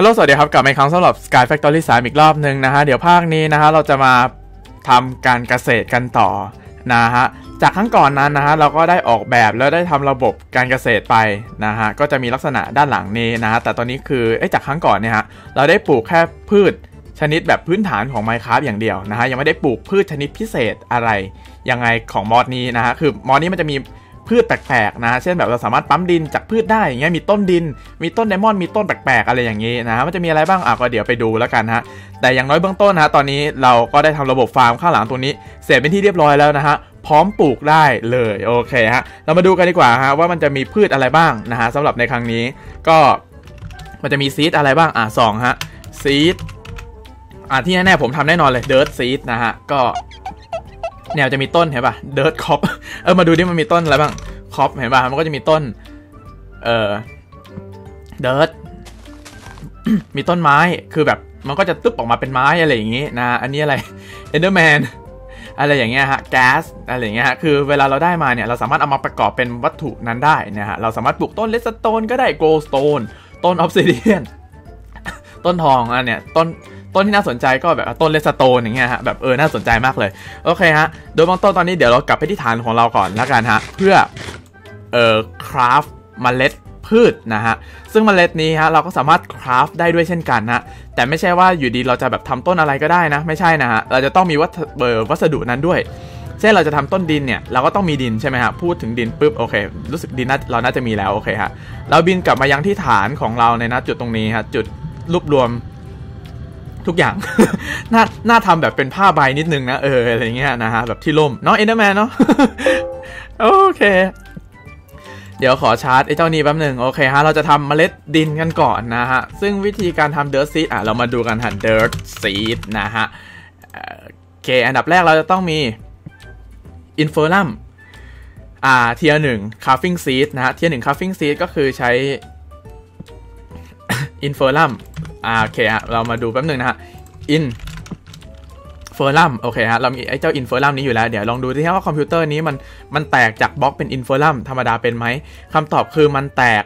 ฮัลโหลสวัสดีครับกลับมาอีกครั้งสำหรับ Sky Factory 3อีกรอบหนึ่งนะฮะเดี๋ยวภาคนี้นะฮะเราจะมาทำการเกษตรกันต่อนะฮะจากครั้งก่อนนั้นนะฮะเราก็ได้ออกแบบแล้วได้ทำระบบการเกษตรไปนะฮะก็จะมีลักษณะด้านหลังนี้นะฮะแต่ตอนนี้คือจากครั้งก่อนเนี่ยฮะเราได้ปลูกแค่พืชชนิดแบบพื้นฐานของ Minecraft อย่างเดียวนะฮะยังไม่ได้ปลูกพืชชนิดพิเศษอะไรยังไงของมอดนี้นะฮะคือมอดนี้มันจะมีพืชแปลกๆนะเช่นแบบเราสามารถปั๊มดินจากพืชได้อย่างเงี้ยมีต้นดินมีต้นไดมอนด์มีต้นแปลกๆอะไรอย่างงี้นะมันจะมีอะไรบ้างก็เดี๋ยวไปดูแล้วกันฮะแต่อย่างน้อยเบื้องต้นนะตอนนี้เราก็ได้ทำระบบฟาร์มข้างหลังตรงนี้เสร็จเป็นที่เรียบร้อยแล้วนะฮะพร้อมปลูกได้เลยโอเคฮะเรามาดูกันดีกว่าฮะว่ามันจะมีพืชอะไรบ้างนะฮะสำหรับในครั้งนี้ก็มันจะมีซีดอะไรบ้างสองฮะซีดที่แน่ๆผมทำแน่นอนเลยเดิร์ทซีดนะฮะก็แนวจะมีต้นเห็นป่ะเดิร์ทคอปมาดูดิมันมีต้นอะไรบ้างคอปเห็นป่ะมันก็จะมีต้นเดิร์ท มีต้นไม้คือแบบมันก็จะตึ๊บออกมาเป็นไม้อะไรอย่างงี้นะอันนี้อะไรเอนเดอร์แมนอะไรอย่างเงี้ยฮะแก๊สอะไรอย่างเงี้ยฮะคือเวลาเราได้มาเนี่ยเราสามารถเอามาประกอบเป็นวัตถุนั้นได้นะฮะเราสามารถปลูกต้นเลดสโตนก็ได้โกลสโตนต้นออฟซิเดียนต้นทองเนี่ยต้นที่น่าสนใจก็แบบต้นเลสโตนอย่างเงี้ยฮะแบบน่าสนใจมากเลยโอเคฮะโดยเบื้องต้นตอนนี้เดี๋ยวเรากลับไปที่ฐานของเราก่อนแล้วกันฮะเพื่อคราฟเมล็ดพืชนะฮะซึ่งเมล็ดนี้ฮะเราก็สามารถคราฟได้ด้วยเช่นกันนะแต่ไม่ใช่ว่าอยู่ดีเราจะแบบทำต้นอะไรก็ได้นะไม่ใช่นะฮะเราจะต้องมีวัสดุนั้นด้วยเช่นเราจะทำต้นดินเนี่ยเราก็ต้องมีดินใช่ไหมฮะพูดถึงดินปุ๊บโอเครู้สึกดินเราน่าจะมีแล้วโอเคฮะเราบินกลับมายังที่ฐานของเราในจุดตรงนี้ฮะจุดรวบรวมทุกอย่าง น่าทำแบบเป็นผ้าใบนิดนึงนะอะไรเงี้ยนะฮะแบบที่ล่มน้องเอ็นเดอร์แมนเนาะ โอเคเดี๋ยวขอชาร์จไอ้เจ้านี้แป๊บหนึ่งโอเคฮะเราจะทำเมล็ดดินกันก่อนนะฮะซึ่งวิธีการทำเดิร์ทซีดเรามาดูกันฮะเดิร์ทซีดนะฮะโอเคอันดับแรกเราจะต้องมีอินเฟอร์ลัมเทียร์หนึ่งคาฟฟิ้งซีดนะฮะเทียร์หนึ่งคาฟฟิ้งซีดก็คือใช้อินเฟอร์ลัมโอเคฮะเรามาดูแป๊บหนึ่งนะฮะอินเฟอร์ลัมโอเคฮะเรามีไอ้เจ้าอินเฟอร์ลัมนี้อยู่แล้วเดี๋ยวลองดูที่ว่าคอมพิวเตอร์นี้มันแตกจากบล็อกเป็นอินเฟอร์ลัมธรรมดาเป็นไหมคำตอบคือมันแตก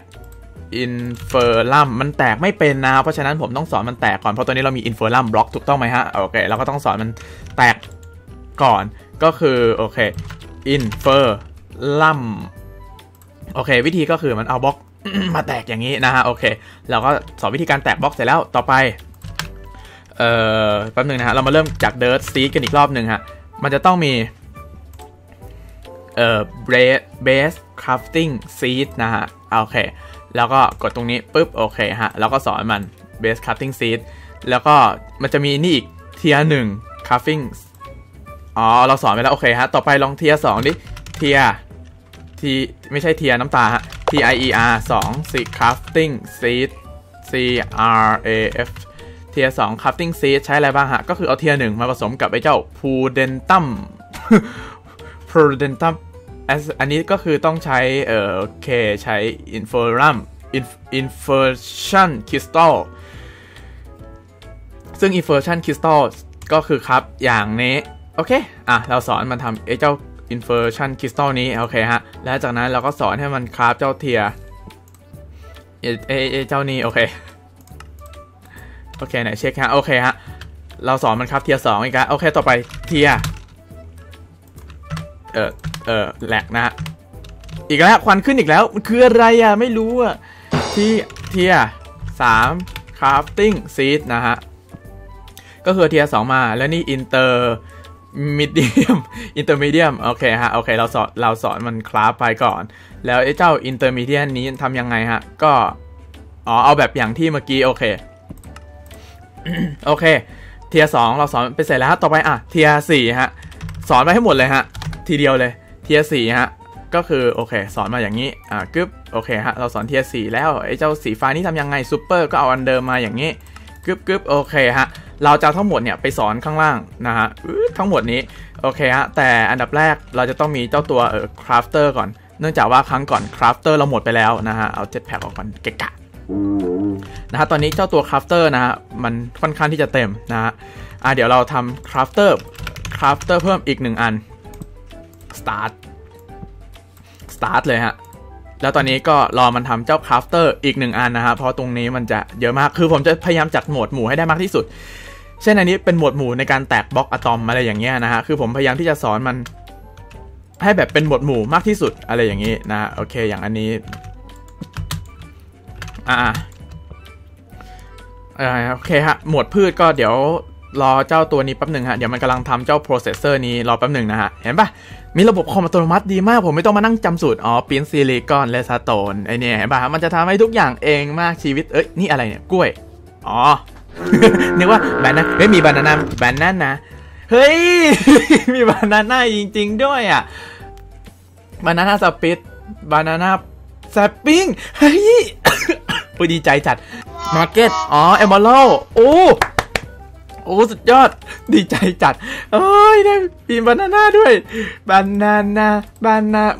อินเฟอร์ลัมมันแตกไม่เป็นนะเพราะฉะนั้นผมต้องสอนมันแตกก่อนเพราะตอนนี้เรามีอินเฟอร์ลัมบล็อกถูกต้องไหมฮะโอเคเราก็ต้องสอนมันแตกก่อนก็คือโอเคอินเฟอร์ลัมโอเควิธีก็คือมันเอาบล็อกมาแตกอย่างนี้นะฮะโอเคเราก็สอนวิธีการแตกบล็อกเสร็จแล้วต่อไปแป๊บนึงนะฮะเรามาเริ่มจากเดิร์ทซีดกันอีกรอบหนึ่งฮะมันจะต้องมีเบสคราฟติ้งซีดนะฮะโอเคแล้วก็กดตรงนี้ปุ๊บโอเคฮะแล้วก็สอนมันเบสคราฟติ้งซีดแล้วก็มันจะมีนี่อีกเทียร์หนึ่งคราฟติ้งอ๋อเราสอนไปแล้วโอเคฮะต่อไปลองเทียร์สองดิเทียร์ที่ไม่ใช่เทียร์น้ำตาฮะTIER 2 Seed Crafting Seed CRAF เทียร์ 2 Crafting Seed ใช้อะไรบ้างฮะก็คือเอาเทียร์ 1มาผสมกับไอ้เจ้า Prudentum Prudentum อันนี้ก็คือต้องใช้โอเคใช้ Inferum Infusion Crystal ซึ่ง Infusion Crystal ก็คือครับอย่างนี้โอเคเราสอนมันทำไอ้เจ้าInversion Crystal นี้โอเคฮะและจากนั้นเราก็สอนให้มันคราฟเจ้าเทียเจ้านี้โอเคไหนเช็คฮะโอเคฮะเราสอนมันคราฟเทียสองอีกแล้วโอเคต่อไปเทียแหลกนะฮะอีกแล้วควันขึ้นอีกแล้วมันคืออะไรอะไม่รู้อะที่เทียสามคราฟติ้งซีดนะฮะก็คือเทียสองมาแล้วนี่อินเตอร์medium intermediate โอเคฮะโอเคเราสอนมันคลาสไปก่อนแล้วไอ้เจ้า intermediate นี้ทำยังไงฮะก็เอาแบบอย่างที่เมื่อกี้โอเคเทียร์ 2เราสอนไปเสร็จแล้วต่อไปเทียร์ 4ฮะสอนไปให้หมดเลยฮะทีเดียวเลยเทียร์ 4ฮะก็คือโอเคสอนมาอย่างนี้กึ๊บโอเคฮะเราสอนเทียร์ 4แล้วไอ้เจ้าสีฟ้านี่ทำยังไงซูเปอร์ก็เอาอันเดิมมาอย่างนี้กึ๊บโอเคฮะเราจะทั้งหมดเนี่ยไปสอนข้างล่างนะฮะทั้งหมดนี้โอเคฮะแต่อันดับแรกเราจะต้องมีเจ้าตัวคราฟเตอร์ก่อนเนื่องจากว่าครั้งก่อนคราฟเตอร์เราหมดไปแล้วนะฮะเอาเจ็ตแพ็คออกก่อนเกะกะนะฮะตอนนี้เจ้าตัวคราฟเตอร์นะฮะมันค่อนข้างที่จะเต็มนะฮะเดี๋ยวเราทำคราฟเตอร์เพิ่มอีก1 อัน start เลยฮะ แล้วตอนนี้ก็รอมันทำเจ้าคราฟเตอร์อีก1อันนะฮะเพราะตรงนี้มันจะเยอะมากคือผมจะพยายามจัดหมวดหมู่ให้ได้มากที่สุดเช่นอันนี้เป็นหมวดหมู่ในการแตกบล็อกอะตอมอะไรอย่างเงี้ยนะฮะคือผมพยายามที่จะสอนมันให้แบบเป็นหมวดหมู่มากที่สุดอะไรอย่างนี้นะโอเคอย่างอันนี้โอเคฮะหมวดพืชก็เดี๋ยวรอเจ้าตัวนี้แป๊บหนึ่งฮะเดี๋ยวมันกำลังทำเจ้าโปรเซสเซอร์นี้รอแป๊บหนึ่งนะฮะเห็นปะมีระบบคอมอัตโนมัติดีมากผมไม่ต้องมานั่งจำสูตรอ๋อปิ้นซิลิคอนเลสโตนไอเนี่ยเห็นปะมันจะทำให้ทุกอย่างเองมากชีวิตเอ้ยนี่อะไรเนี่ยกล้วยอ๋อ นึกว่าแบนนะไม่มีบานานาแบนนั่นนะเฮ้ย มีบานาน่าจริงๆด้วยอ่ะบานาน่าสปิตบานาน่าแซปปิ้งเฮ้ย ปุยดีใจจัดมาร์เก็ตอ๋อเอมเบอร์โลโอ้โอ้สุดยอดดีใจจัดเอ้ยได้ปีนบานาน่าด้วยบานาน่า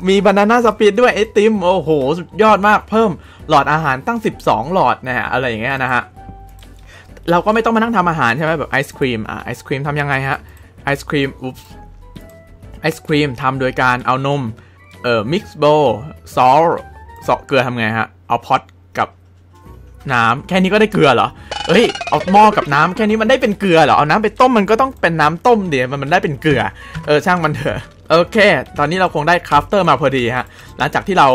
มีบานาน่าสปีดด้วยไอติมโอ้โหสุดยอดมากเพิ่มหลอดอาหารตั้ง12หลอดนะฮะอะไรอย่างเงี้ยนะฮะเราก็ไม่ต้องมานั่งทำอาหารใช่ไหมแบบไอศครีมไอศครีมทำยังไงฮะไอศครีมอุ๊บไอศครีมทำโดยการเอานมมิกซ์โบว์ซอสเกลือทำไงฮะเอาพอตกับน้ำแค่นี้ก็ได้เกลือเหรอเอ้ยเอาหม้อกับน้ำแค่นี้มันได้เป็นเกลือเหรอเอาน้ำไปต้มมันก็ต้องเป็นน้ำต้มเดี๋ยวมันได้เป็นเกลือช่างมันเถอะโอเคตอนนี้เราคงได้คราฟเตอร์มาพอดีฮะหลังจากที่เรา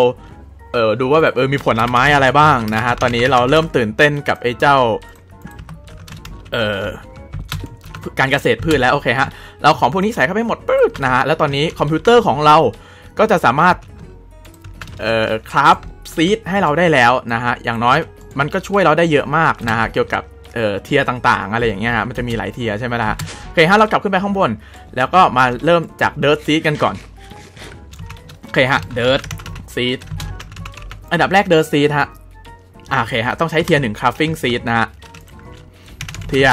ดูว่าแบบมีผลไม้อะไรบ้างนะฮะตอนนี้เราเริ่มตื่นเต้นกับไอ้เจ้าการเกษตรพืชแล้วโอเคฮะเราของพวกนี้ใส่เข้าไปหมดปึ๊บนะฮะแล้วตอนนี้คอมพิวเตอร์ของเราก็จะสามารถคราฟซีดให้เราได้แล้วนะฮะอย่างน้อยมันก็ช่วยเราได้เยอะมากนะฮะเกี่ยวกับเทียต่างๆอะไรอย่างเงี้ยมันจะมีหลายเทียใช่ไหมล่ะโอเคฮะเรากลับขึ้นไปข้างบนแล้วก็มาเริ่มจากเดิร์ทซีดกันก่อนโอเคฮะเดิร์ทซีดอันดับแรกเดิร์ทซีดฮะโอเคฮะต้องใช้เทีย1คราฟติ้งซีดนะฮะเทีย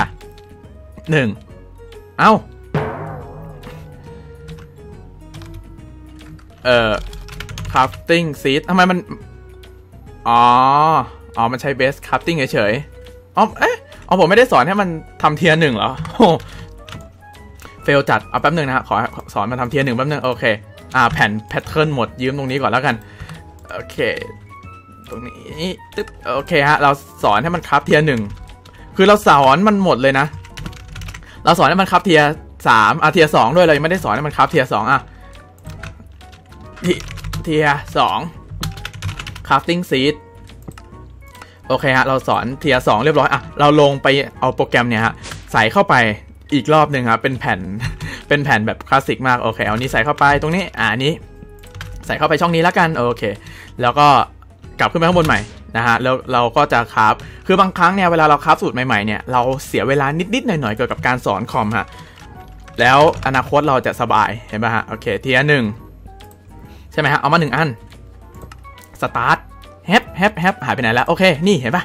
1เอาคราฟติ้งซีดทำไมมันอ๋อมันใช้เบสคราฟติ้งเฉยๆอ๋อผมไม่ได้สอนให้มันทำเทียร์หนึ่งเหรอเฟลจัดเอาแป๊บหนึ่งนะฮะขอสอนมันทำเทียร์หนึ่งแป๊บหนึ่งโอเคแผ่นแพทเทิร์นหมดยืมตรงนี้ก่อนแล้วกันโอเคตรงนี้ตึ๊บโอเคฮะเราสอนให้มันคราฟเทียร์หนึ่งคือเราสอนมันหมดเลยนะเราสอนให้มันคราฟเทียร์สามเทียร์สองด้วยเรายังไม่ได้สอนให้มันคราฟเทียร์สองเทียร์สองคราฟติ้งซีดโอเคฮะเราสอนเทียร์สองเรียบร้อยเราลงไปเอาโปรแกรมเนี่ยฮะใส่เข้าไปอีกรอบหนึ่งครับเป็นแผ่นแบบคลาสสิกมากโอเคเอานี้ใส่เข้าไปตรงนี้นี้ใส่เข้าไปช่องนี้แล้วกันโอเคแล้วก็กลับขึ้นไปข้างบนใหม่นะฮะแล้วเราก็จะคราฟคือบางครั้งเนี่ยเวลาเราคราฟสูตรใหม่ๆเนี่ยเราเสียเวลานิดๆหน่อยๆเกี่ยวกับการสอนคอมฮะแล้วอนาคตเราจะสบายเห็นป่ะฮะโอเคเทียร์หนึ่งใช่ไหมฮะเอามา1อันสตาร์ทแฮปหายไปไหนแล้วโอเคนี่เห็นปะ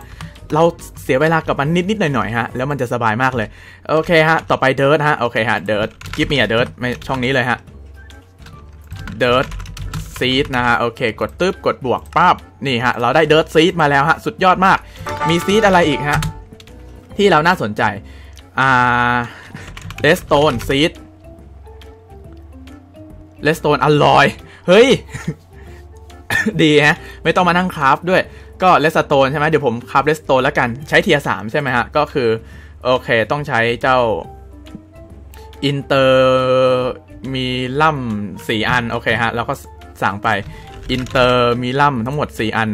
เราเสียเวลากับมันนิดๆหน่อยๆฮะแล้วมันจะสบายมากเลยโอเคฮะต่อไปเดิร์ทฮะโอเคฮะเดิร์ทกิฟต์มีเดิร์ทไม่ช่องนี้เลยฮะเดิร์ทซีดนะฮะโอเคกดตึ๊บกดบวกปั๊บนี่ฮะเราได้เดิร์ทซีดมาแล้วฮะสุดยอดมากมีซีดอะไรอีกฮะที่เราน่าสนใจเลสโตนซีดเลสโตนอลลอยเฮ้ยดีฮะไม่ต้องมานั่งคราฟด้วยก็เลสโตนใช่ไหมเดี๋ยวผมคราฟเลสโตนแล้วกันใช้เทียร์3ใช่ไหมฮะก็คือโอเคต้องใช้เจ้าอินเตอร์มีล่ำ4อันโอเคฮะแล้วก็สั่งไปอินเตอร์มีล่ำทั้งหมด4อัน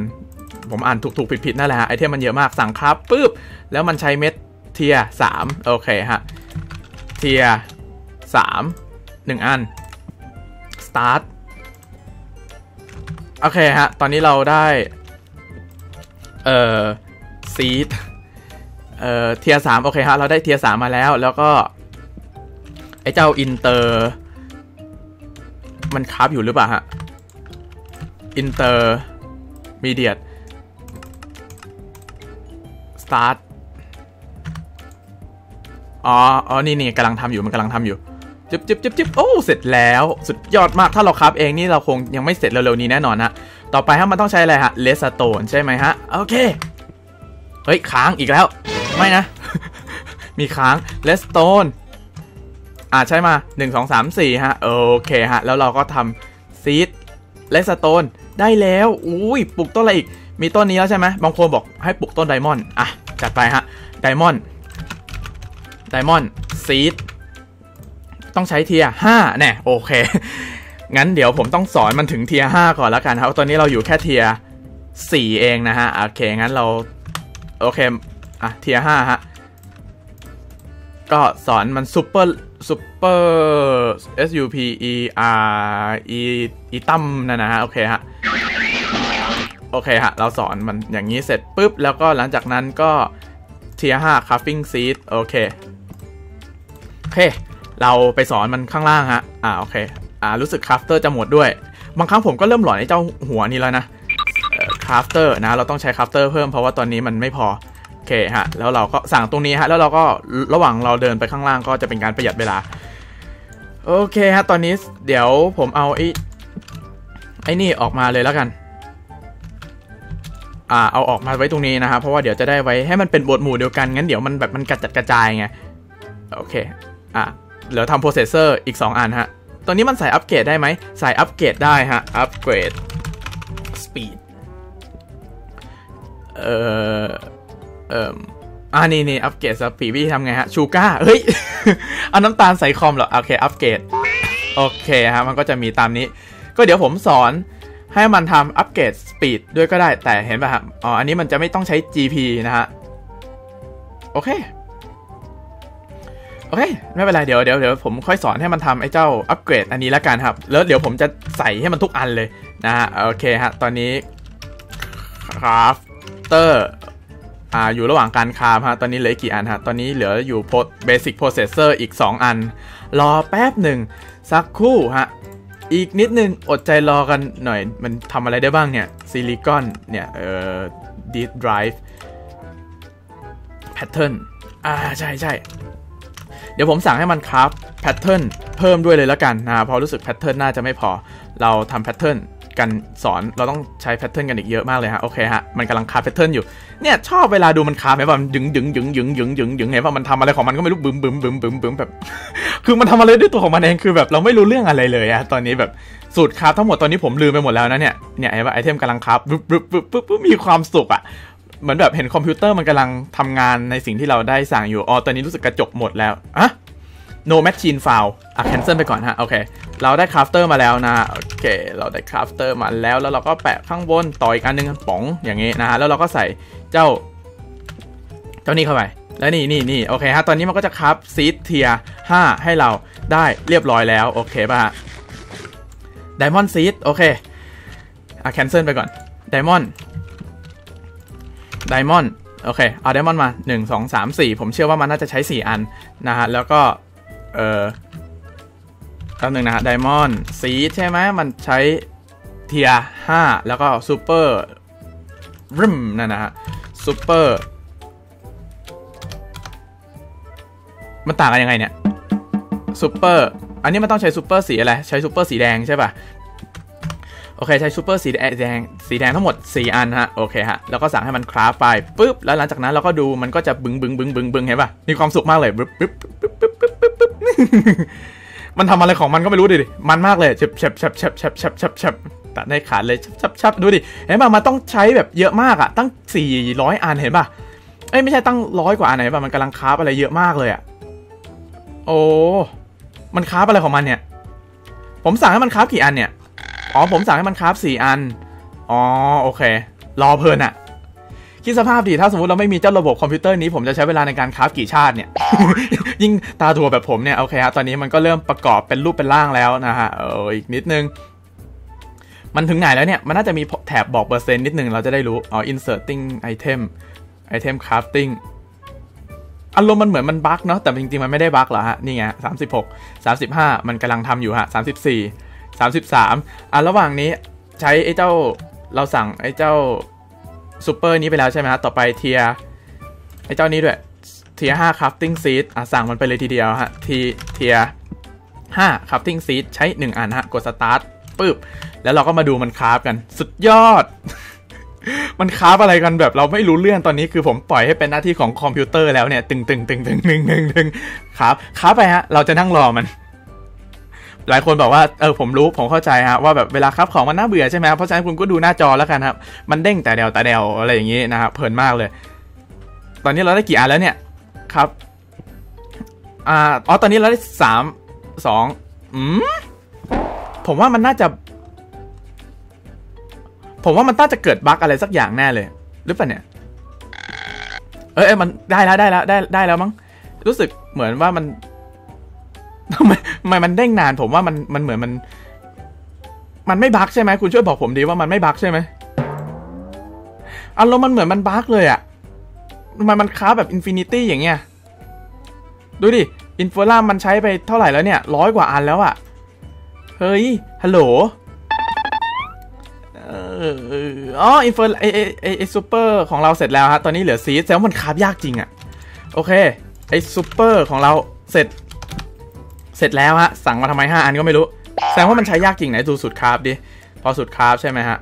ผมอ่านถูกๆผิดๆนั่นแหละฮะไอเทมมันเยอะมากสั่งคราฟปุ๊บแล้วมันใช้เม็ดเทียร์3โอเคฮะเทียร์3 1อันสตาร์ทโอเคฮะตอนนี้เราได้ซีดเทียร์3โอเคฮะเราได้เทียร์3มาแล้วแล้วก็ไอเจ้าอินเตอร์มันคราฟอยู่หรือเปล่าฮะอินเตอร์มีเดียตสตาร์ทอ๋อนี่กำลังทำอยู่มันกำลังทำอยู่จิ๊บโอ้เสร็จแล้วสุดยอดมากถ้าเราคราฟเองนี่เราคงยังไม่เสร็จเร็วๆนี้แน่นอนฮะต่อไปฮะมันต้องใช้อะไรฮะเลสโตนใช่ไหมฮะโอเคเฮ้ยค้างอีกแล้วไม่นะ มีค้างเลสโตนใช้มา1 2 3 4ฮะโอเคฮะแล้วเราก็ทำซีด เลสโตนได้แล้วอุ้ยปลูกต้นอะไรอีกมีต้นนี้แล้วใช่ไหมบางคนบอกให้ปลูกต้นไดมอนด์อ่ะจัดไปฮะไดมอนด์ซีดต้องใช้เทียร์5แน่โอเคงั้นเดี๋ยวผมต้องสอนมันถึงเทียร์5ก่อนแล้วกันครับตอนนี้เราอยู่แค่เทียร์4เองนะฮะโอเคงั้นเราโอเคอ่ะเทียร์5ฮะก็สอนมันซูเปอร์ SUPERE ตั้มนั่นนะฮะโอเคฮะเราสอนมันอย่างนี้เสร็จปุ๊บแล้วก็หลังจากนั้นก็เทียร์5 Cuffing Seed โอเคเราไปสอนมันข้างล่างฮะโอเครู้สึกคราฟเตอร์จะหมดด้วยบางครั้งผมก็เริ่มหลอนไอ้เจ้าหัวนี้แล้วนะคราฟเตอร์นะเราต้องใช้คราฟเตอร์เพิ่มเพราะว่าตอนนี้มันไม่พอโอเคฮะแล้วเราก็สั่งตรงนี้ฮะแล้วเราก็ระหว่างเราเดินไปข้างล่างก็จะเป็นการประหยัดเวลาโอเคฮะตอนนี้เดี๋ยวผมเอาไอ้นี่ออกมาเลยแล้วกันเอาออกมาไว้ตรงนี้นะครับเพราะว่าเดี๋ยวจะได้ไว้ให้มันเป็นบทหมู่เดียวกันงั้นเดี๋ยวมันแบบมันกระจัดกระจายไงโอเคเดี๋ยวทำโปรเซสเซอร์อีก2 อันฮะตอนนี้มันใส่อัปเกรดได้ไหมใส่อัปเกรดได้ฮะอัปเกรดสปีดนี่อัปเกรดสปีดพี่ทำไงฮะชูก้าเฮ้ย เอาน้ำตาลใส่คอมเหรอโอเคอัปเกรดโอเคฮะมันก็จะมีตามนี้ก็เดี๋ยวผมสอนให้มันทำอัปเกรดสปีดด้วยก็ได้แต่เห็นป่ะฮะอ๋ออันนี้มันจะไม่ต้องใช้ GP นะฮะโอเคไม่เป็นไรเดี๋ยวผมค่อยสอนให้มันทำไอ้เจ้าอัปเกรดอันนี้แล้วกันครับแล้วเดี๋ยวผมจะใส่ให้มันทุกอันเลยนะฮะโอเคฮะตอนนี้คราฟเตอร์อยู่ระหว่างการคราฟฮะตอนนี้เหลือกี่อันฮะตอนนี้เหลืออยู่เบสิกโปรเซสเซอร์อีก2 อันรอแป๊บหนึ่งสักครู่ฮะอีกนิดนึงอดใจรอกันหน่อยมันทำอะไรได้บ้างเนี่ยซิลิคอนเนี่ยดิสไดรฟ์แพทเทิร์นใช่เดี๋ยวผมสั่งให้มันคราฟแพทเทิร์นเพิ่มด้วยเลยแล้วกันนะพอรู้สึกแพทเทิร์นน่าจะไม่พอเราทำแพทเทิร์นกันสอนเราต้องใช้แพทเทิร์นกันอีกเยอะมากเลยฮะโอเคฮะมันกำลังคราฟแพทเทิร์นอยู่เนี่ยชอบเวลาดูมันคราฟไหมว่ามันดึงไงว่ามันทำอะไรของมันก็ไม่รู้บึ้มแบบคือมันทำอะไรด้วยตัวของมันเองคือแบบเราไม่รู้เรื่องอะไรเลยอะตอนนี้แบบสูตรคราฟทั้งหมดตอนนี้ผมลืมไปหมดแล้วนะเนี่ยไอ้ว่าไอเทมกำลังคราฟบึ้มมีความสุขอะเหมือนแบบเห็นคอมพิวเตอร์มันกำลังทำงานในสิ่งที่เราได้สั่งอยู่อ๋อตอนนี้รู้สึกกระจกหมดแล้วอะ no machine foul แคนเซิลไปก่อนฮะโอเคเราได้คราฟเตอร์มาแล้วนะโอเคเราได้คราฟเตอร์มาแล้วเราก็แปะข้างบนต่ออีกอันนึงป๋องอย่างงี้นะฮะแล้วเราก็ใส่เจ้านี่เข้าไปแล้วนี่โอเคฮะตอนนี้มันก็จะคราฟซีดเทียร์5ให้เราได้เรียบร้อยแล้วโอเคป่ะฮะไดมอนด์ซีดโอเคแคนเซิลไปก่อนไดมอนด์โอเคเอาไดมอนด์มา1 2 3 4ผมเชื่อว่ามันน่าจะใช้4 อันนะฮะแล้วก็ตัวหนึ่งนะฮะไดมอนด์ซีดใช่ไหมมันใช้เทียร์5แล้วก็ซูเปอร์ริมนั่นนะฮะซูเปอร์มันต่างกันยังไงเนี่ยซูเปอร์อันนี้มันต้องใช้ซูเปอร์สีอะไรใช้ซูเปอร์สีแดงใช่ป่ะโอเคใช้ซูเปอร์สีแดงทั้งหมด4 อันฮะโอเคฮะแล้วก็สั่งให้มันคราฟไปปุ๊บแล้วหลังจากนั้นเราก็ดูมันก็จะบึ้งเห็นป่ะมีความสุขมากเลยปึ๊บมันทำอะไรของมันก็ไม่รู้ดิมันมากเลยชับตัดได้ขาดเลยชับดูดิเห็นป่ะมันต้องใช้แบบเยอะมากอ่ะตั้ง400อันเห็นป่ะเอ้ยไม่ใช่ตั้ง100 กว่าอันไหนป่ะมันกำลังคราฟอะไรเยอะมากเลยอ่ะโอ้มันคราฟอะไรของมันเนี่ยผมสั่งให้มันคราฟกี่อันเนี่ยอ๋อผมสั่งให้มันคราฟ4 อันอ๋อโอเครอเพลินอะคิดสภาพดิถ้าสมมติเราไม่มีเจ้าระบบคอมพิวเตอร์นี้ผมจะใช้เวลาในการคราฟกี่ชาติเนี่ย ยิ่งตาถั่วแบบผมเนี่ยโอเคฮะตอนนี้มันก็เริ่มประกอบเป็นรูปเป็นร่างแล้วนะฮะอีกนิดนึงมันถึงไหนแล้วเนี่ยมันน่าจะมีแถบบอกเปอร์เซ็นต์นิดนึงเราจะได้รู้อ๋อ inserting item crafting อารมณ์มันเหมือนมันบั๊กเนาะแต่จริงๆมันไม่ได้บั๊กหรอฮะนี่ไง36 35มันกำลังทำอยู่ฮะ34 33ระหว่างนี้ใช้ไอ้เจ้าเราสั่งไอ้เจ้าซูเปอร์นี้ไปแล้วใช่ไหมฮะต่อไปเทียไอ้เจ้านี้ด้วยเทีย5 crafting seed สั่งมันไปเลยทีเดียวฮะเทีย5 crafting seed ใช้1 อันฮะกด start ปึ๊บแล้วเราก็มาดูมันคราฟกันสุดยอด มันคราฟอะไรกันแบบเราไม่รู้เรื่องตอนนี้คือผมปล่อยให้เป็นหน้าที่ของคอมพิวเตอร์แล้วเนี่ยตึงคราฟไปฮะเราจะนั่งรอมัน หลายคนบอกว่าผมรู้ผมเข้าใจฮะว่าแบบเวลาคับของมันน่าเบื่อใช่ไหมเพราะฉะนั้นคุณก็ดูหน้าจอแล้วกันครับมันเด้งแต่เดวแต่เดวอะไรอย่างนี้นะครับเพลินมากเลยตอนนี้เราได้กี่อันแล้วเนี่ยครับอ๋อตอนนี้เราได้3 2ผมว่ามันน่าจะเกิดบั๊กอะไรสักอย่างแน่เลยหรือเปล่าเนี่ยมันได้แล้วมั้งรู้สึกเหมือนว่ามันทำไมมันเด้งนานผมว่ามันเหมือนมันไม่บั๊กใช่ไหมคุณช่วยบอกผมดีว่ามันไม่บั๊กใช่ไหมแล้วมันเหมือนมันบั๊กเลยอะทำไมมันค้าแบบอินฟินิตี้อย่างเงี้ยดูดิอินฟล่ามันใช้ไปเท่าไหร่แล้วเนี่ย100 กว่าอันแล้วอะเฮ้ยฮัลโหลอ๋ออินเฟอร์ไอซูเปอร์ของเราเสร็จแล้วฮะตอนนี้เหลือซีดแซลมันคาบยากจริงอะโอเคไอซูเปอร์ของเราเสร็จแล้วฮะสั่งมาทำไม5 อันก็ไม่รู้แซลว่ามันใช้ยากจริงไหนดูสุดคาบดิพอสุดคาบใช่ไหมฮะ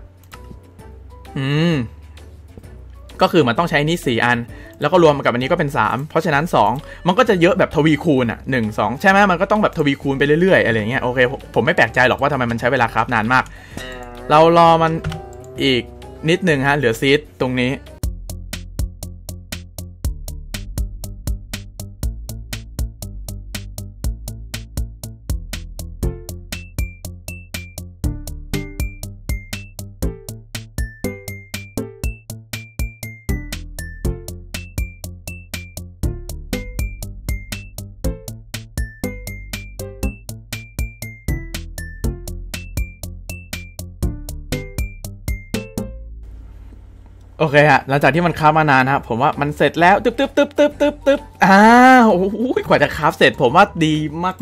ก็คือมันต้องใช้นี้4 อันแล้วก็รวมกับอันนี้ก็เป็น3เพราะฉะนั้น2มันก็จะเยอะแบบทวีคูณอ่ะ1 2ใช่ไหมมันก็ต้องแบบทวีคูณไปเรื่อยๆอะไรเงี้ยโอเคผมไม่แปลกใจหรอกว่าทำไมมันใช้เวลาคราฟนานมากเรารอมันอีกนิดหนึ่งฮะเหลือซีดตรงนี้โอเคฮะหลังจากที่มันคราฟมานานครับผมว่ามันเสร็จแล้วตึ๊บโอ้โหกว่าจะคราฟเสร็จผมว่าดี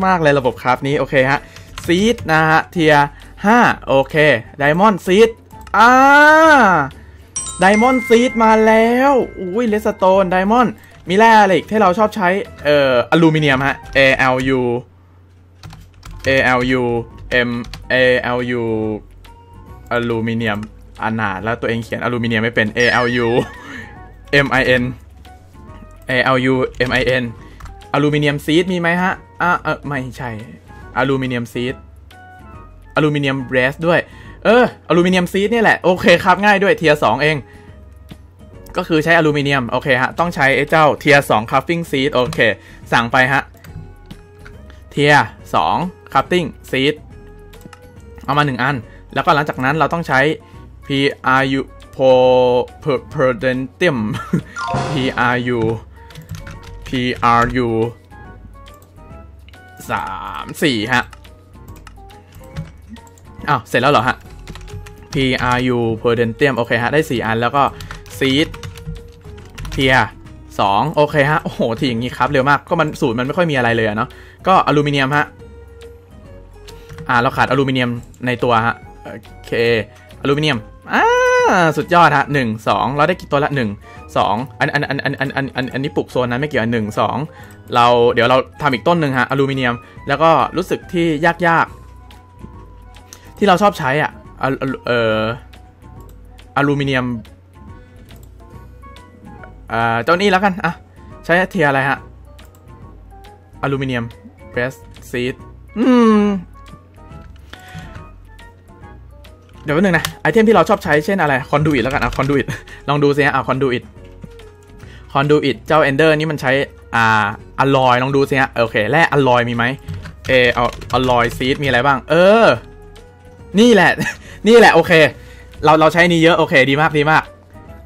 มากๆเลยระบบคราฟนี้โอเคฮะซีดนะฮะเทียร์5โอเคไดมอนด์ซีดไดมอนด์ซีดมาแล้วอุ้ยเลสโตนไดมอนด์มีแร่อะไรอีกที่เราชอบใช้อลูมิเนียมฮะ ALU อลูมิเนียมอนาดแล้วตัวเองเขียนอลูมิเนียมไม่เป็น ALU MIN อลูมิเนียมซีดมีไหมฮะไม่ใช่อลูมิเนียมซีดอลูมิเนียมเบรสด้วยอลูมิเนียมซีดนี่แหละโอเคครับง่ายด้วยเทียร์2เองก็คือใช้อลูมิเนียมโอเคฮะต้องใช้ไอ้เจ้าเทียร์2คัฟติ้งซีดโอเคสั่งไปฮะเทียร์2คัฟติ้งซีดเอามา1 อันแล้วก็หลังจากนั้นเราต้องใช้PRU 3 4ฮะอ้าวเสร็จแล้วเหรอฮะ PRU Prudentium โอเคฮะได้4 อันแล้วก็ Seed Tier 2โอเคฮะโอ้โหทีอย่างนี้ครับเร็วมากก็มันสูตรมันไม่ค่อยมีอะไรเลยเนาะก็อลูมิเนียมฮะเราขาดอลูมิเนียมในตัวฮะโอเคอลูมิเนียมสุดยอดฮะ1 2เราได้กี่ตัวละ1 2อันนี้ปลูกโซนนั้นไม่เกี่ยว1 2เราเราทำอีกต้นหนึ่งฮะอลูมิเนียมแล้วก็รู้สึกที่ยากๆที่เราชอบใช้อ่ะอลูมิเนียมเจ้านี้แล้วกันอะใช้เทียอะไรฮะอลูมิเนียมเบสซีดเดี๋ยวนิดนึงนะไอเทมที่เราชอบใช้เช่นอะไรคอนดูอิตแล้วกันคอนดูอิตลองดูสิฮะคอนดูอิตเจ้าเอนเดอร์นี่มันใช้อะลอยลองดูสิฮะโอเคแร่อะลอยมีไหมอะลอยซีดมีอะไรบ้างนี่แหละโอเคเราใช้นี้เยอะโอเคดีมาก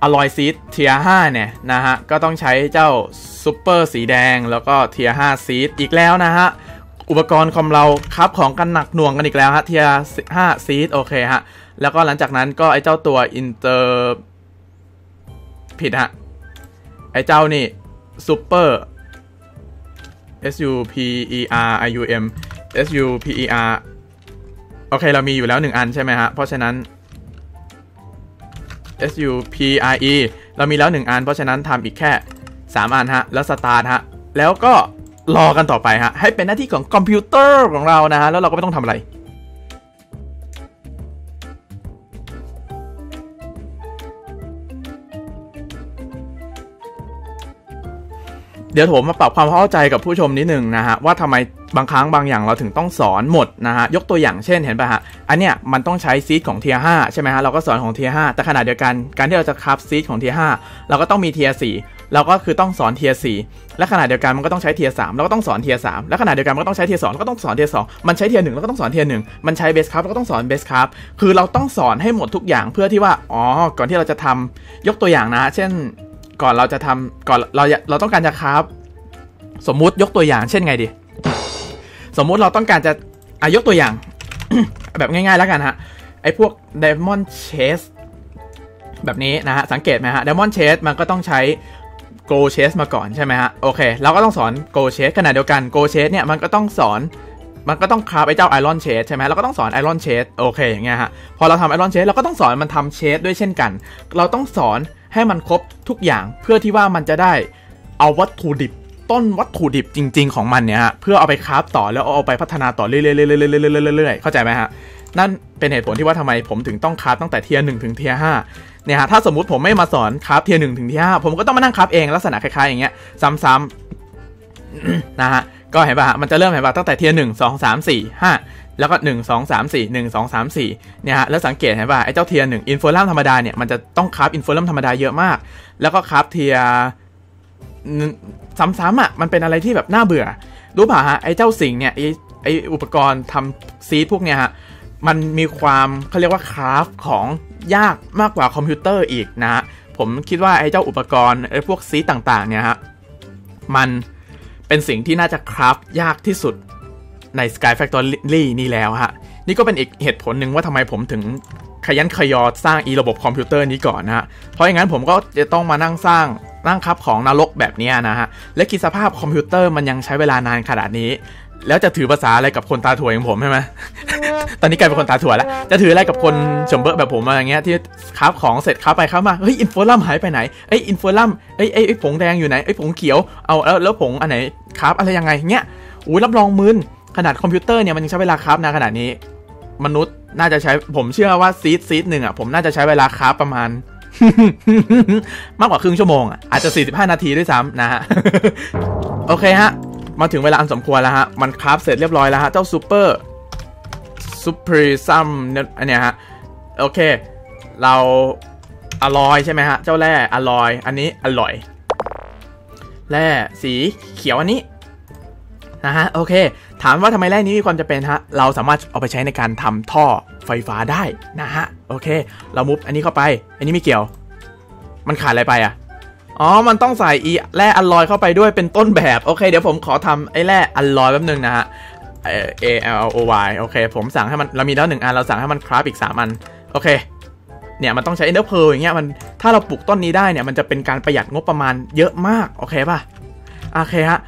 อะลอยซีดเทียร์5เนี่ยนะฮะก็ต้องใช้เจ้าซูเปอร์สีแดงแล้วก็เทียร์5ซีดอีกแล้วนะฮะอุปกรณ์คอมเราครับของกันหนักหน่วงกันอีกแล้วฮะเทียร์5ซีดโอเคฮะแล้วก็หลังจากนั้นก็ไอเจ้าตัวอินเตอร์ผิดฮะไอเจ้านี่ซูเปอร์ SUPERIUM โอเคเรามีอยู่แล้ว1 อันใช่ไหมฮะเพราะฉะนั้น SUPRE เรามีแล้ว1 อันเพราะฉะนั้นทำอีกแค่3 อันฮะแล้วสตาร์ทฮะแล้วก็รอกันต่อไปฮะให้เป็นหน้าที่ของคอมพิวเตอร์ของเรานะฮะแล้วเราก็ไม่ต้องทำอะไรเดี๋ยวผมมาปรับความเข้าใจกับผู้ชมนิดนึงนะฮะว่าทำไม บางครั้งบางอย่างเราถึงต้องสอนหมดนะฮะยกตัวอย่างเช่นเห็นป่ะฮะอันเนี้ยมันต้องใช้ซีดของ Tier 5ใช่ไหมฮะเราก็สอนของ Tier 5แต่ขณะเดียวกันการที่เราจะคับซีดของ Tier 5เราก็ต้องมี Tier 4เราก็คือต้องสอน Tier 4และขณะเดียวกันมันก็ต้องใช้ Tier 3เราก็ต้องสอน Tier 3และขณะเดียวกันมันก็ต้องใช้ Tier 2เราก็ต้องสอน Tier 2มันใช้ Tier 1เราก็ต้องสอน Tier 1มันใช้ Base Cup เราก็ต้องสอน Base Cup คือเราต้องสอนให้หมดทุกอย่างเพื่อที่ว่าอ๋อก่อนที่เราจะทำยกตัวอย่างนะเช่นก่อนเราจะทำก่อนเราต้องการจะคับสมมุติยกตัวอย่างเช่นไงดีสมมุติเราต้องการจะยกตัวอย่าง แบบง่ายๆแล้วกันฮะไอพวก Diamond Chess แบบนี้นะฮะสังเกตไหมฮะ Diamond Chess มันก็ต้องใช้ Gold Chess มาก่อนใช่ไหมฮะโอเคเราก็ต้องสอน Gold Chess ขณะเดียวกัน Gold Chess เนี่ยมันก็ต้องสอนมันก็ต้องคราฟไอเจ้า Iron Chess ใช่ไหมเราก็ต้องสอน Iron Chess โอเคอย่างเงี้ยฮะพอเราทำ Iron Chess เราก็ต้องสอนมันทำ Chess ด้วยเช่นกันเราต้องสอนให้มันครบทุกอย่างเพื่อที่ว่ามันจะได้เอาวัตถุดิบต้นวัตถุดิบจริงๆของมันเนี่ยฮะเพื่อเอาไปคราฟต่อแล้วเอาไปพัฒนาต่อเรื่อยๆเข้าใจไหมฮะนั่นเป็นเหตุผลที่ว่าทำไมผมถึงต้องคราฟตั้งแต่เทียร์1ถึงเทียร์5เนี่ยฮะถ้าสมมุติผมไม่มาสอนคราฟเทียร์1ถึงเทียร์5ผมก็ต้องมานั่งคราฟเองลักษณะคล้ายๆอย่างเงี้ยซ้ำๆนะฮะก็เห็นป่ะมันจะเริ่มเห็นป่ะตั้งแต่เทียร์1 2 3 4 5แล้วก็1 2 3 4 1 2 3 4เนี่ยฮะแล้วสังเกตเห็นป่ะไอ้เจ้าเทียร์1อินโฟลัมธรรมดาเนี่ยมันจะต้องคราฟอินโฟลัมธรรมดาเยอะมากแล้วก็คราฟเทียร์ซ้ำๆอ่ะมันเป็นอะไรที่แบบน่าเบื่อรู้ป่ะฮะไอ้เจ้าสิ่งเนี่ยไอ้อุปกรณ์ทำซีดพวกเนี้ยฮะมันมีความเขาเรียกว่าคราฟของยากมากกว่าคอมพิวเตอร์อีกนะฮะผมคิดว่าไอ้เจ้าอุปกรณ์ไอ้พวกซีดต่างๆเนี่ยฮะมันเป็นสิ่งที่น่าจะคราฟยากที่สุดใน Sky Factory นี่แล้วฮะนี่ก็เป็นอีกเหตุผลหนึ่งว่าทำไมผมถึงขยันขยอสร้างระบบคอมพิวเตอร์นี้ก่อนนะฮะเพราะอย่างนั้นผมก็จะต้องมานั่งสร้างครับของนรกแบบนี้นะฮะและคิดสภาพคอมพิวเตอร์มันยังใช้เวลานานขนาดนี้แล้วจะถือภาษาอะไรกับคนตาถั่วอย่างผมใช่ไหม ตอนนี้กลายเป็นคนตาถั่วแล้วจะถืออะไรกับคนชมเบอร์แบบผมอะไรเงี้ยที่คราฟของเสร็จคราฟไปคราฟมาเฮ้ยอินโฟลัมหายไปไหนไออินโฟลัมไอผงแดงอยู่ไหนไอผงเขียวเอาแล้วผงอันไหนคราฟอะไรยังไงเงี้ยอุ้ยรับรองมึนขนาดคอมพิวเตอร์เนี่ยมันยังใช้เวลาคราฟนานขนาดนี้มนุษย์น่าจะใช้ผมเชื่อว่าซีดหนึ่งอ่ะผมน่าจะใช้เวลาคราฟประมาณมากกว่าครึ่งชั่วโมงอ่ะอาจจะ45นาทีด้วยซ้ำนะฮะโอเคฮะมาถึงเวลาอันสมควรแล้วฮะมันคราฟเสร็จเรียบร้อยแล้วฮะเจ้าซูเปอร์ซัมเนี่ยฮะโอเคเราอลอยใช่ไหมฮะเจ้าแร่อลอยอันนี้อร่อยแร่สีเขียวอันนี้นะฮะโอเคถามว่าทำไมแร่นี้มีความจำเป็นฮะเราสามารถเอาไปใช้ในการทำท่อไฟฟ้าได้นะฮะโอเคเรามุฟอันนี้เข้าไปอันนี้ไม่เกี่ยวมันขาดอะไรไปอ่ะอ๋อมันต้องใส่แร่อลลอยเข้าไปด้วยเป็นต้นแบบโอเคเดี๋ยวผมขอทำไอ้แร่อลลอยแป๊บนึงนะฮะALLOY โอเคผมสั่งให้มันเรามีแล้ว1 อันเราสั่งให้มันคราฟอีก3 อันโอเคเนี่ยมันต้องใช้เอเดอร์เพลอย่างเงี้ยมันถ้าเราปลูกต้นนี้ได้เนี่ยมันจะเป็นการประหยัดงบประมาณเยอะมากโอเคป่ะโอเคฮะ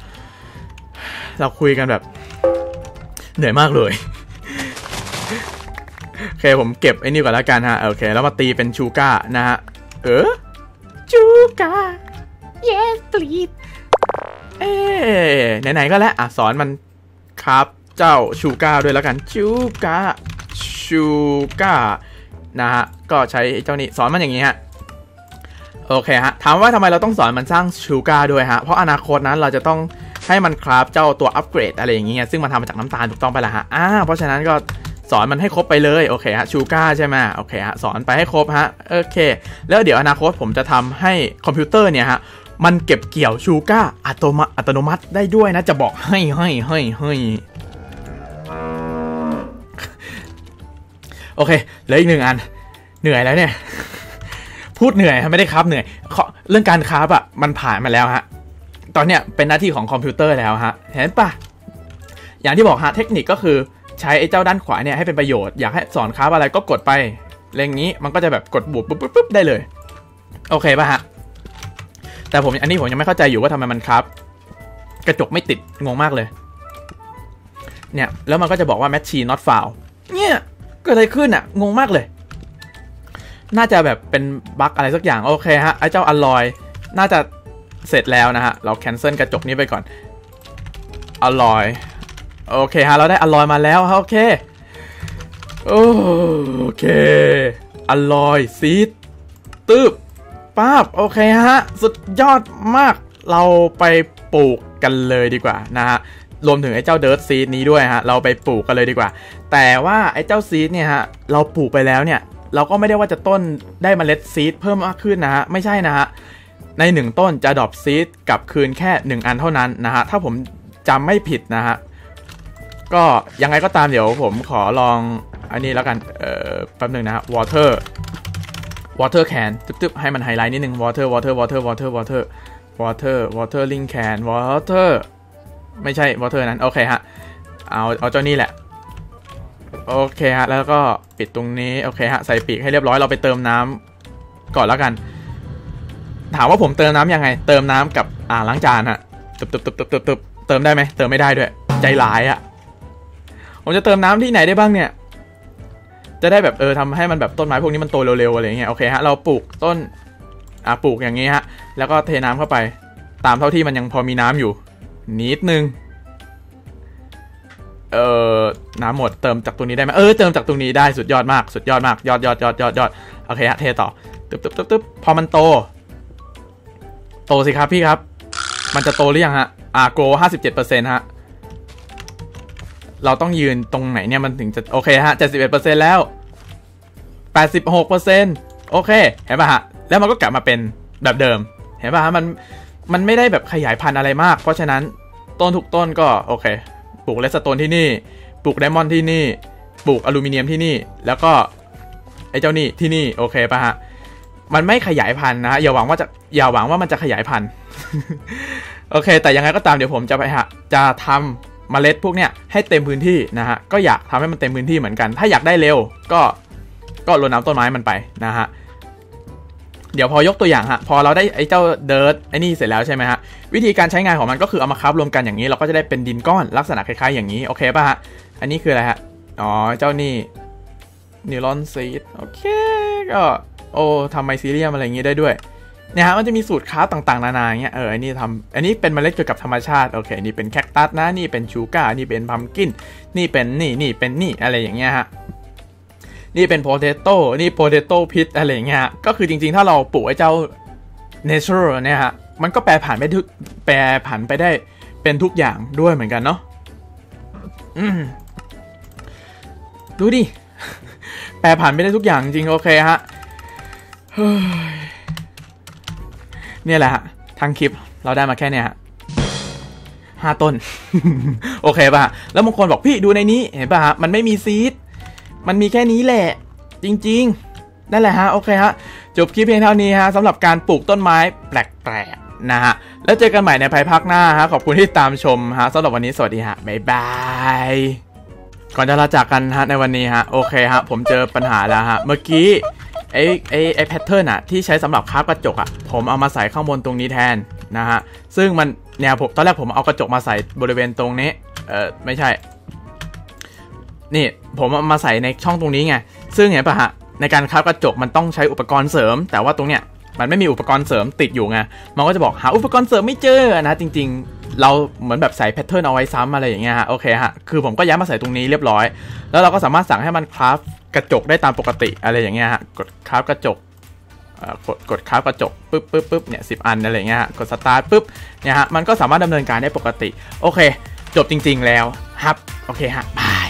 เราคุยกันแบบเหนื่อยมากเลยโอเคผมเก็บไอ้นี่ก่อนแล้วกันฮะโอเคแล้วมาตีเป็นชูก้านะฮะชูก้า yes please ไหนๆก็แล้วอ่ะสอนมันครับเจ้าชูก้าด้วยแล้วกันชูก้านะฮะก็ใช้เจ้านี้สอนมันอย่างนี้ฮะโอเคฮะถามว่าทำไมเราต้องสอนมันสร้างชูก้าด้วยฮะเพราะอนาคตนั้นเราจะต้องให้มันคราฟเจ้าตัวอัปเกรดอะไรอย่างเงี้ยซึ่งมันทำมาจากน้ำตาลถูกต้องไปละฮะเพราะฉะนั้นก็สอนมันให้ครบไปเลยโอเคฮะชูก้าใช่ไหมโอเคฮะสอนไปให้ครบฮะโอเคแล้วเดี๋ยวอนาคตผมจะทำให้คอมพิวเตอร์เนี่ยฮะมันเก็บเกี่ยวชูก้าอัตโนมัติได้ด้วยนะจะบอกให้โอเคเหลืออีก1 อันเหนื่อยแล้วเนี่ยพูดเหนื่อยไม่ได้ครับเหนื่อยเรื่องการคราฟอ่ะมันผ่านมาแล้วฮะตอนเนี้ยเป็นหน้าที่ของคอมพิวเตอร์แล้วฮะเห็นปะอย่างที่บอกฮะเทคนิคก็คือใช้ไอ้เจ้าด้านขวาเนี่ยให้เป็นประโยชน์อยากให้สอนคราฟอะไรก็กดไปเรื่องนี้มันก็จะแบบกดบวกปุ๊บได้เลยโอเคป่ะฮะแต่ผมยังไม่เข้าใจอยู่ว่าทำไมมันคราฟกระจกไม่ติดงงมากเลยเนี่ยแล้วมันก็จะบอกว่า machine not found เนี่ยเกิดอะไรขึ้นอ่ะงงมากเลยน่าจะแบบเป็นบั๊กอะไรสักอย่างโอเคฮะไอ้เจ้าอลลอยน่าจะเสร็จแล้วนะฮะเราแคนเซิลกระจกนี้ไปก่อนอลลอยโอเคฮะเราได้อลลอยมาแล้วฮะโอเคโอเคอลลอยซีดตืบป๊าบโอเคฮะสุดยอดมากเราไปปลูกกันเลยดีกว่านะฮะ รวมถึงไอ้เจ้าเดิร์ทซีดนี้ด้วยฮะเราไปปลูกกันเลยดีกว่าแต่ว่าไอ้เจ้าซีดเนี่ยฮะเราปลูกไปแล้วเนี่ยเราก็ไม่ได้ว่าจะต้นได้เมล็ดซีดเพิ่มมากขึ้นนะฮะไม่ใช่นะฮะใน1ต้นจะดรอปซีดกลับคืนแค่1อันเท่านั้นนะฮะถ้าผมจำไม่ผิดนะฮะก็ยังไงก็ตามเดี๋ยวผมขอลองอันนี้แล้วกันแป๊บหนึ่งนะฮะ water can ตึ๊บๆให้มันไฮไลท์นิดนึง watering can water ไม่ใช่ water นั้นโอเคฮะเอาเจ้านี่แหละโอเคฮะแล้วก็ปิดตรงนี้โอเคฮะใส่ปีกให้เรียบร้อยเราไปเติมน้ำก่อนแล้วกันถามว่าผมเติมน้ำยังไงเติมน้ำกับล้างจานฮะตึ๊บเติมได้ไหมเติมไม่ได้ด้วยใจร้ายอะผมจะเติมน้ำที่ไหนได้บ้างเนี่ยจะได้แบบทำให้มันแบบต้นไม้พวกนี้มันโตเร็วๆอะไรเงี้ยโอเคฮะเราปลูกต้นปลูกอย่างนี้ฮะแล้วก็เทน้ำเข้าไปตามเท่าที่มันยังพอมีน้ำอยู่นิดนึงน้ำหมดเติมจากตรงนี้ได้ไหมเติมจากตรงนี้ได้สุดยอดมากสุดยอดมากยอดโอเคฮะเทต่อตึ๊บพอมันโตสิครับพี่ครับมันจะโตหรือยังฮะโก 57% ฮะเราต้องยืนตรงไหนเนี่ยมันถึงจะโอเคฮะ 71% แล้ว 86% โอเคเห็นป่ะฮะแล้วมันก็กลับมาเป็นแบบเดิมเห็นป่ะฮะมันไม่ได้แบบขยายพันธุ์อะไรมากเพราะฉะนั้นต้นทุกต้นก็โอเคปลูกเลสโตนที่นี่ปลูกไดมอนด์ที่นี่ปลูกอลูมิเนียมที่นี่แล้วก็ไอ้เจ้านี่ที่นี่โอเคป่ะฮะมันไม่ขยายพันธุ์นะฮะอย่าหวังว่ามันจะขยายพันธุ์ โอเคแต่ยังไงก็ตามเดี๋ยวผมจะทำเมล็ดพวกเนี้ยให้เต็มพื้นที่นะฮะก็อยากทำให้มันเต็มพื้นที่เหมือนกันถ้าอยากได้เร็วก็รดน้ำต้นไม้มันไปนะฮะเดี๋ยวพอยกตัวอย่างฮะพอเราได้ไอ้เจ้าเดิร์ทไอ้นี่เสร็จแล้วใช่ไหมฮะวิธีการใช้งานของมันก็คือเอามาคับรวมกันอย่างนี้เราก็จะได้เป็นดินก้อนลักษณะคล้ายๆอย่างนี้โอเคป่ะฮะอันนี้คืออะไรฮะอ๋อเจ้านี่นิวรอนซีดโอเคก็โอ้ทำไมซีเรียมอะไรอย่างนี้ได้ด้วยเนี่ยฮะมันจะมีสูตรค้าต่างๆนานาเงี้ยอันนี้ทำอันนี้เป็นเมล็ดเกี่ยวกับธรรมชาติโอเคนี่เป็นแคคตัสนะนี่เป็นชูการ์นี่เป็นพัมกินนี่เป็นนี่เป็นนี่อะไรอย่างเงี้ยฮะนี่เป็นโพเทโต้นี่โพเทโต้พิษอะไรอย่างเงี้ยก็คือจริงๆถ้าเราปลูกไอ้เจ้าเนเชอรัลเนี่ยฮะมันก็แปรผันไปได้เป็นทุกอย่างด้วยเหมือนกันเนาะดูดิ แปรผันไปได้ทุกอย่างจริงโอเคฮะเนี่ยแหละฮะทั้งคลิปเราได้มาแค่เนี่ยฮะ5 ต้น โอเคป่ะแล้วบางคนบอกพี่ดูในนี้เห็นป่ะฮะมันไม่มีซีดมันมีแค่นี้แหละจริงๆนั่นแหละฮะโอเคฮะจบคลิปเพียงเท่านี้ฮะสำหรับการปลูกต้นไม้แปลกๆนะฮะแล้วเจอกันใหม่ในภายภาคหน้าฮะขอบคุณที่ตามชมฮะสำหรับวันนี้สวัสดีฮะบ๊ายบายก่อนจะลาจากกันฮะในวันนี้ฮะโอเคฮะผมเจอปัญหาแล้วฮะเมื่อกี้ไอ้แพทเทิร์นอะที่ใช้สำหรับคาบกระจกอะผมเอามาใส่ข้างบนตรงนี้แทนนะฮะซึ่งมันแนวผมตอนแรกผมเอากระจกมาใส่บริเวณตรงนี้ไม่ใช่นี่ผมเอามาใส่ในช่องตรงนี้ไงซึ่งเห็นปะฮะในการคาบกระจกมันต้องใช้อุปกรณ์เสริมแต่ว่าตรงเนี้ยมันไม่มีอุปกรณ์เสริมติดอยู่ไงมันก็จะบอกหาอุปกรณ์เสริมไม่เจอนะจริงๆเราเหมือนแบบใส่แพทเทิร์นเอาไว้ซ้ำอะไรอย่างเงี้ยฮะโอเคฮะคือผมก็ย้ายมาใส่ตรงนี้เรียบร้อยแล้วเราก็สามารถสั่งให้มันคราฟกระจกได้ตามปกติอะไรอย่างเงี้ยฮะกดคราฟกระจกกดคราฟกระจกปึ๊บเนี่ย10 อันอะไรเงี้ยฮะกดสตาร์ทปึ๊บเนี่ยฮะมันก็สามารถดำเนินการได้ปกติโอเคจบจริงๆแล้วครับโอเคฮะบาย